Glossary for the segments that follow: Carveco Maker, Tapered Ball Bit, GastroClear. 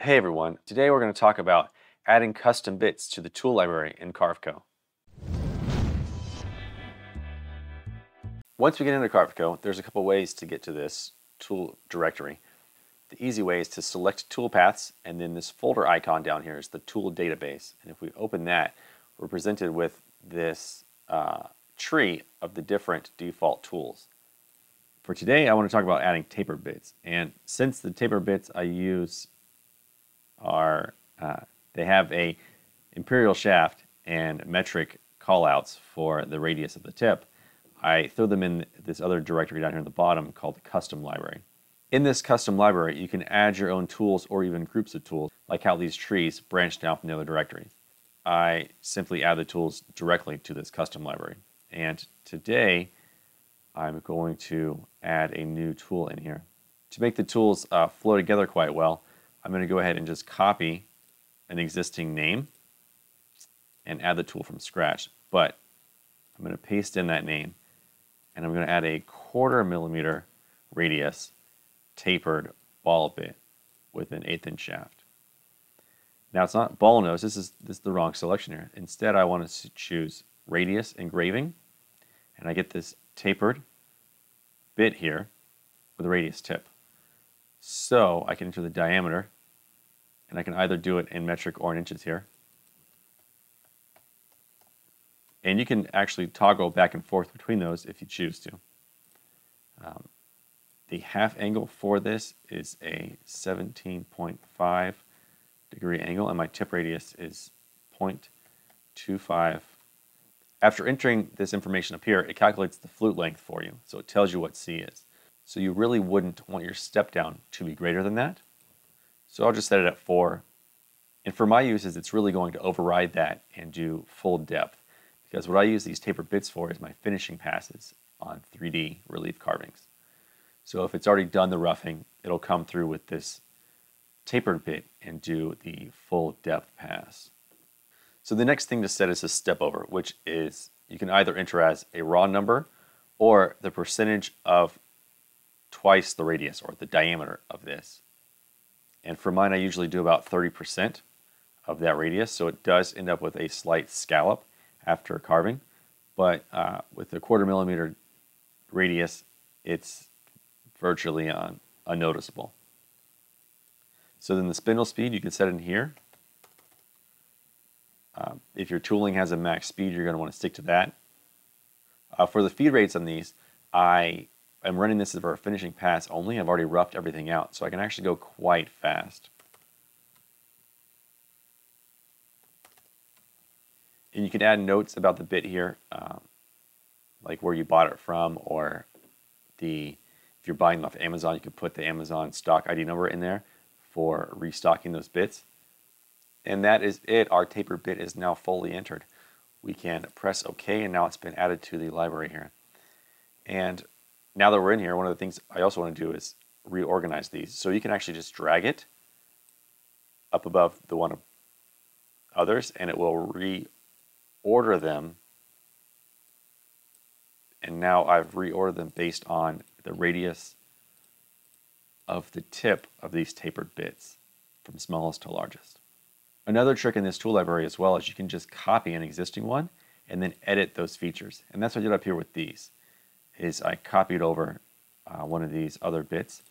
Hey everyone, today we're going to talk about adding custom bits to the tool library in Carveco. Once we get into Carveco, there's a couple ways to get to this tool directory. The easy way is to select tool paths, and then this folder icon down here is the tool database. And if we open that, we're presented with this tree of the different default tools. For today, I want to talk about adding tapered bits. And since the tapered bits I use they have a imperial shaft and metric callouts for the radius of the tip. I throw them in this other directory down here at the bottom called the custom library. In this custom library, you can add your own tools or even groups of tools, like how these trees branched out from the other directories. I simply add the tools directly to this custom library. And today, I'm going to add a new tool in here. To make the tools flow together quite well, I'm going to go ahead and just copy an existing name and add the tool from scratch. But I'm going to paste in that name, and I'm going to add a 1/4 millimeter radius tapered ball bit with an 1/8 inch shaft. Now it's not ball nose. This is the wrong selection here. Instead, I want to choose radius engraving, and I get this tapered bit here with a radius tip. So I can enter the diameter, and I can either do it in metric or in inches here. And you can actually toggle back and forth between those if you choose to. The half angle for this is a 17.5 degree angle, and my tip radius is 0.25. After entering this information up here, it calculates the flute length for you, so it tells you what C is. So you really wouldn't want your step down to be greater than that. So I'll just set it at 4. And for my uses, it's really going to override that and do full depth, because what I use these tapered bits for is my finishing passes on 3D relief carvings. So if it's already done the roughing, it'll come through with this tapered bit and do the full depth pass. So the next thing to set is a step over, which is you can either enter as a raw number or the percentage of twice the radius or the diameter of this. And for mine, I usually do about 30% of that radius, so it does end up with a slight scallop after carving. But with a 1/4 millimeter radius, it's virtually unnoticeable. So then the spindle speed, you can set in here. If your tooling has a max speed, you're going to want to stick to that. For the feed rates on these, I'm running this as our finishing pass only. I've already roughed everything out, so I can actually go quite fast. And you can add notes about the bit here, like where you bought it from, or if you're buying off Amazon, you can put the Amazon stock ID number in there for restocking those bits. And that is it. Our tapered bit is now fully entered. We can press OK, and now it's been added to the library here. And now that we're in here, one of the things I also want to do is reorganize these. So you can actually just drag it up above the one of others, and it will reorder them. And now I've reordered them based on the radius of the tip of these tapered bits from smallest to largest. Another trick in this tool library as well is you can just copy an existing one and then edit those features. And that's what I did up here with these. Is I copied over one of these other bits.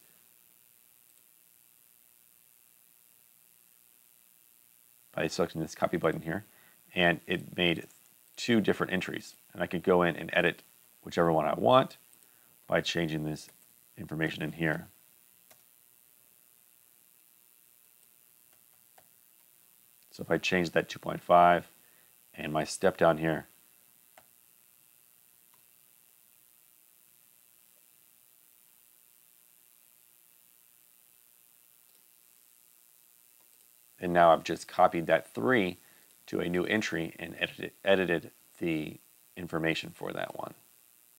By selecting this copy button here, and it made 2 different entries. And I could go in and edit whichever one I want by changing this information in here. So if I change that 2.5 and my step down here, and now I've just copied that 3 to a new entry and edited the information for that one.